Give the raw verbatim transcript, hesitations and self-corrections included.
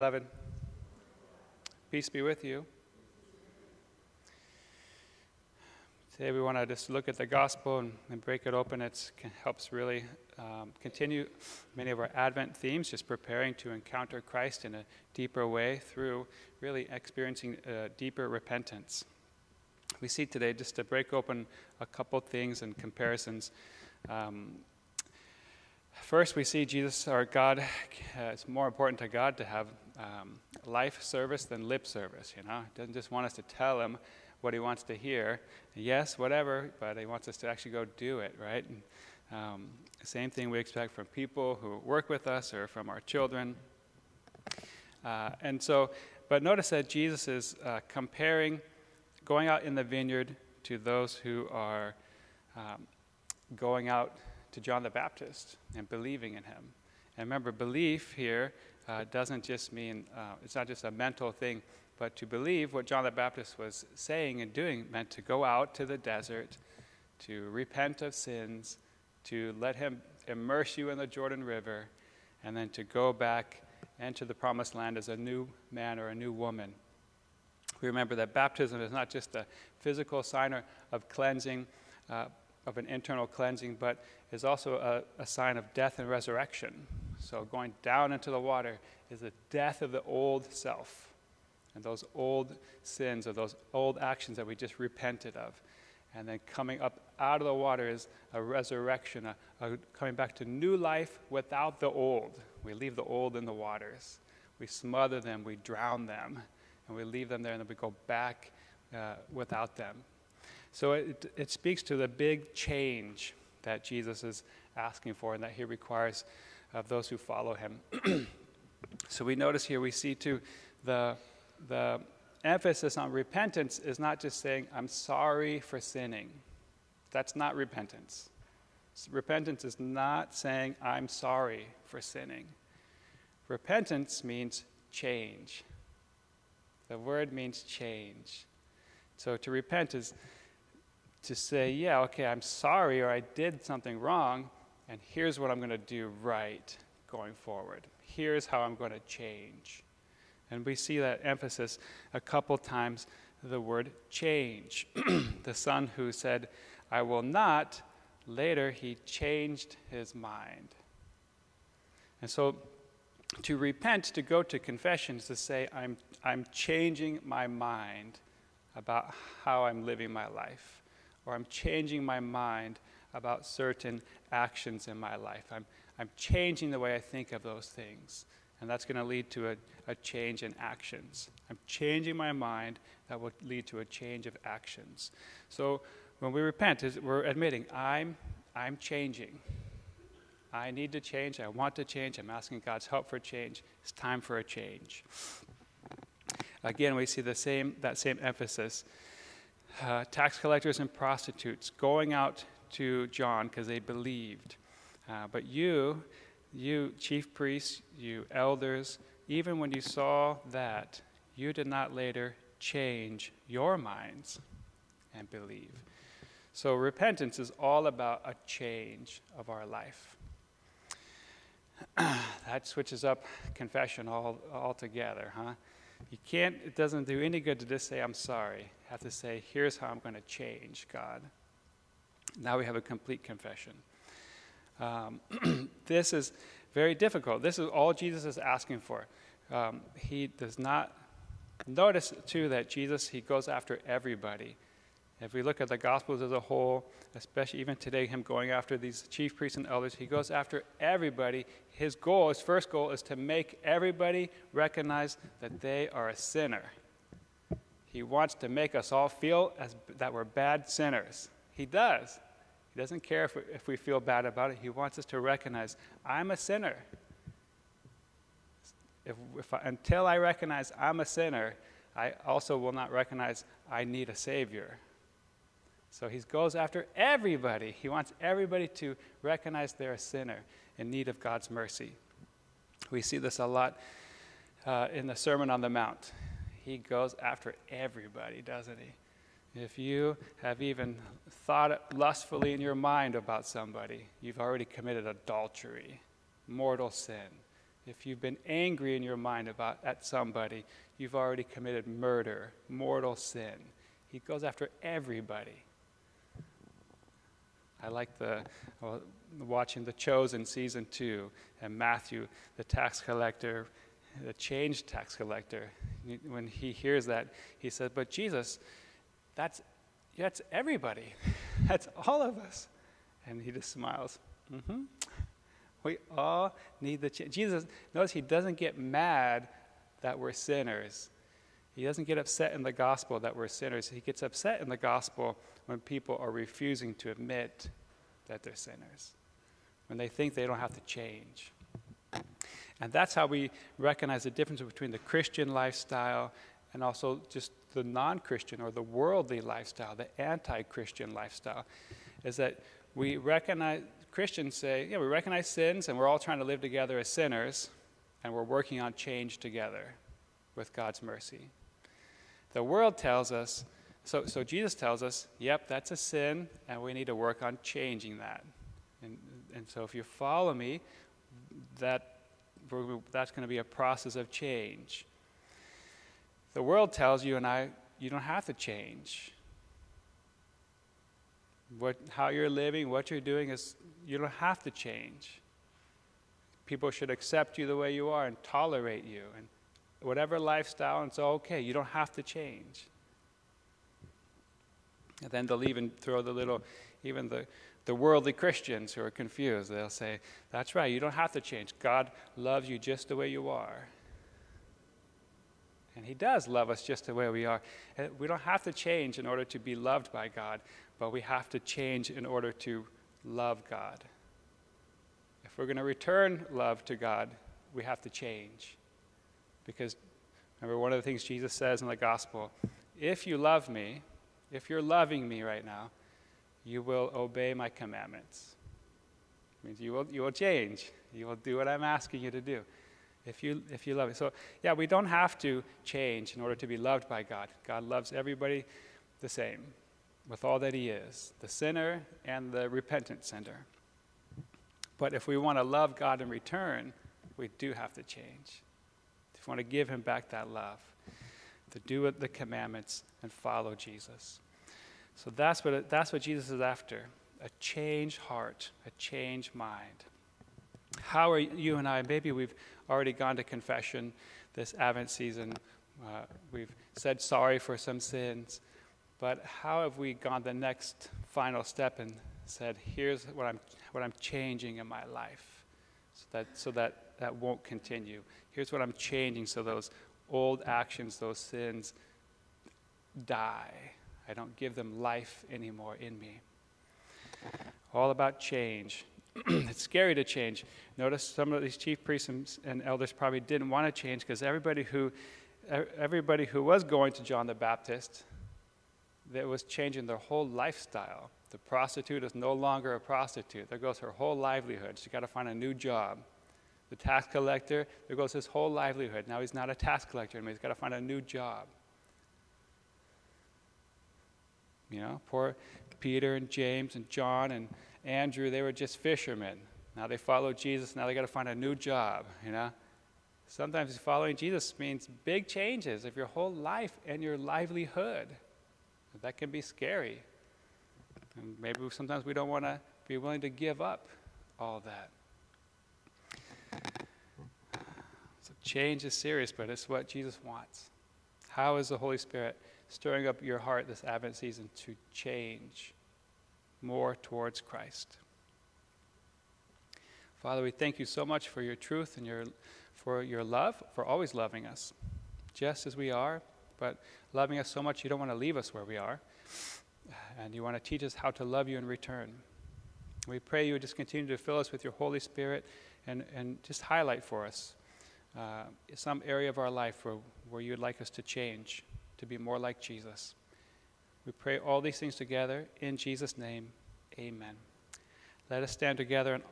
Beloved, peace be with you. Today we want to just look at the gospel and, and break it open. It helps really um, continue many of our Advent themes, just preparing to encounter Christ in a deeper way through really experiencing uh, deeper repentance. We see today, just to break open a couple things and comparisons. Um, First, we see Jesus, our God, uh, it's more important to God to have um, life service than lip service, you know. He doesn't just want us to tell him what he wants to hear. Yes, whatever, but he wants us to actually go do it, right? And, um, same thing we expect from people who work with us or from our children. Uh, and so, but notice that Jesus is uh, comparing going out in the vineyard to those who are um, going out to John the Baptist and believing in him. And remember, belief here uh, doesn't just mean, uh, it's not just a mental thing, but to believe what John the Baptist was saying and doing meant to go out to the desert, to repent of sins, to let him immerse you in the Jordan River, and then to go back into the promised land as a new man or a new woman. We remember that baptism is not just a physical sign of cleansing, uh, of an internal cleansing, but is also a, a sign of death and resurrection. So going down into the water is the death of the old self and those old sins or those old actions that we just repented of. And then coming up out of the water is a resurrection, a, a coming back to new life without the old. We leave the old in the waters. We smother them, we drown them, and we leave them there, and then we go back uh, without them. So it, it speaks to the big change that Jesus is asking for and that he requires of those who follow him. So we notice here, we see too, the, the emphasis on repentance is not just saying, I'm sorry for sinning. That's not repentance. Repentance is not saying, I'm sorry for sinning. Repentance means change. The word means change. So to repent is to say, yeah, okay, I'm sorry, or I did something wrong, and here's what I'm going to do right going forward. Here's how I'm going to change. And we see that emphasis a couple times, the word change. The son who said, I will not, later he changed his mind. And so to repent, to go to confession, is to say, I'm, I'm changing my mind about how I'm living my life. Or I'm changing my mind about certain actions in my life. I'm, I'm changing the way I think of those things. And that's going to lead to a, a change in actions. I'm changing my mind. That will lead to a change of actions. So when we repent, we're admitting, I'm, I'm changing. I need to change. I want to change. I'm asking God's help for change. It's time for a change. Again, we see the same, that same emphasis. Uh, tax collectors and prostitutes going out to John because they believed. Uh, but you, you chief priests, you elders, even when you saw that, you did not later change your minds and believe. So repentance is all about a change of our life. That switches up confession all altogether, huh? You can't, it doesn't do any good to just say, I'm sorry. I have to say, here's how I'm going to change, God. Now we have a complete confession. Um, this is very difficult. This is all Jesus is asking for. Um, he does not, notice too that Jesus, he goes after everybody. If we look at the Gospels as a whole, especially even today, him going after these chief priests and elders, he goes after everybody. His goal, his first goal, is to make everybody recognize that they are a sinner. He wants to make us all feel as, that we're bad sinners. He does. He doesn't care if we, if we feel bad about it. He wants us to recognize, I'm a sinner. If, if I, until I recognize I'm a sinner, I also will not recognize I need a Savior. So he goes after everybody. He wants everybody to recognize they're a sinner in need of God's mercy. We see this a lot uh, in the Sermon on the Mount. He goes after everybody, doesn't he? If you have even thought lustfully in your mind about somebody, you've already committed adultery, mortal sin. If you've been angry in your mind about at somebody, you've already committed murder, mortal sin. He goes after everybody. I like the well, watching The Chosen season two, and Matthew, the tax collector, the changed tax collector. When he hears that, he says, "But Jesus, that's that's everybody. That's all of us." And he just smiles. Mm-hmm. We all need the change. Jesus, notice he doesn't get mad that we're sinners. He doesn't get upset in the gospel that we're sinners. He gets upset in the gospel when people are refusing to admit that they're sinners, when they think they don't have to change. And that's how we recognize the difference between the Christian lifestyle and also just the non-Christian or the worldly lifestyle, the anti-Christian lifestyle, is that we recognize, Christians say, yeah, we recognize sins, and we're all trying to live together as sinners, and we're working on change together with God's mercy. The world tells us, so, so Jesus tells us, yep, that's a sin, and we need to work on changing that. And, and so if you follow me, that, that's going to be a process of change. The world tells you and I, you don't have to change. What, how you're living, what you're doing is, you don't have to change. People should accept you the way you are and tolerate you and whatever lifestyle, and it's okay, you don't have to change. And then they'll even throw the little, even the, the worldly Christians who are confused, they'll say, that's right, you don't have to change. God loves you just the way you are. And he does love us just the way we are. We don't have to change in order to be loved by God, but we have to change in order to love God. If we're going to return love to God, we have to change. Because remember, one of the things Jesus says in the gospel, if you love me, if you're loving me right now, you will obey my commandments. It means you will, you will change. You will do what I'm asking you to do. If you, if you love it. So, yeah, we don't have to change in order to be loved by God. God loves everybody the same, with all that he is, the sinner and the repentant sinner. But if we want to love God in return, we do have to change. If we want to give him back that love, to do the commandments and follow Jesus. So that's what, that's what Jesus is after, a changed heart, a changed mind. How are you and I, maybe we've already gone to confession this Advent season. Uh, we've said sorry for some sins, but how have we gone the next final step and said, here's what I'm, what I'm changing in my life so that, so that that won't continue. Here's what I'm changing so those old actions, those sins die. I don't give them life anymore in me. All about change. It's scary to change. Notice some of these chief priests and, and elders probably didn't want to change because everybody who, everybody who was going to John the Baptist, that was changing their whole lifestyle. The prostitute is no longer a prostitute. There goes her whole livelihood. She's got to find a new job. The tax collector, there goes his whole livelihood. Now he's not a tax collector anymore. He's got to find a new job. You know, poor Peter and James and John and Andrew, they were just fishermen. Now they follow Jesus. Now they got to find a new job, you know. Sometimes following Jesus means big changes of your whole life and your livelihood. That can be scary. And maybe sometimes we don't want to be willing to give up all that. So change is serious, but it's what Jesus wants. How is the Holy Spirit stirring up your heart this Advent season to change more towards Christ? Father, we thank you so much for your truth and your, for your love, for always loving us, just as we are, but loving us so much you don't want to leave us where we are, and you want to teach us how to love you in return. We pray you would just continue to fill us with your Holy Spirit and, and just highlight for us uh, some area of our life where, where you would like us to change, to be more like Jesus. We pray all these things together in Jesus' name, amen. Let us stand together in